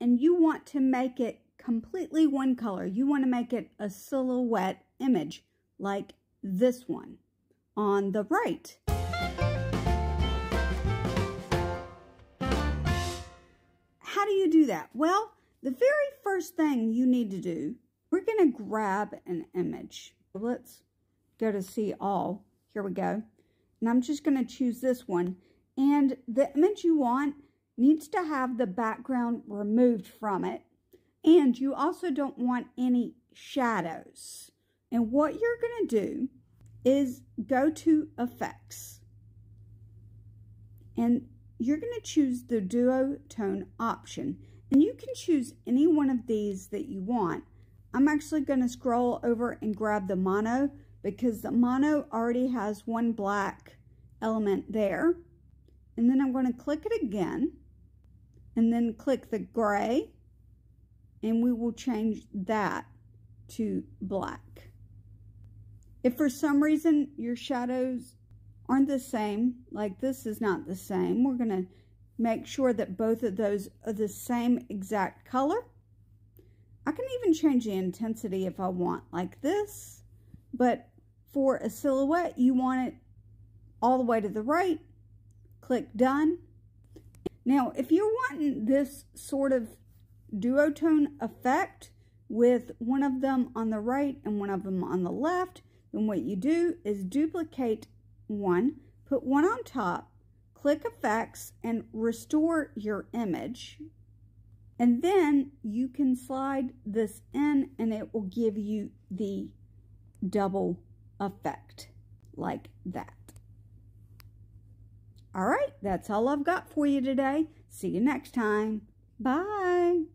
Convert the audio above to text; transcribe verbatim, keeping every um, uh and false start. and you want to make it completely one color. You want to make it a silhouette image like this one on the right. How do you do that? Well, the very first thing you need to do, we're going to grab an image. Let's go to see all. Here we go. And I'm just going to choose this one. And the image you want needs to have the background removed from it. And you also don't want any shadows. And what you're going to do is go to Effects. And you're going to choose the duotone option. And you can choose any one of these that you want. I'm actually going to scroll over and grab the mono, because the mono already has one black element there. And then I'm going to click it again and then click the gray, and we will change that to black. If for some reason your shadows aren't the same, like this is not the same, we're going to make sure that both of those are the same exact color. I can even change the intensity if I want, like this, but for a silhouette, you want it all the way to the right. Click done. Now, if you're wanting this sort of duotone effect with one of them on the right and one of them on the left, then what you do is duplicate one, put one on top, click Effects, and restore your image. And then you can slide this in and it will give you the double effect like that. All right, that's all I've got for you today. See you next time. Bye.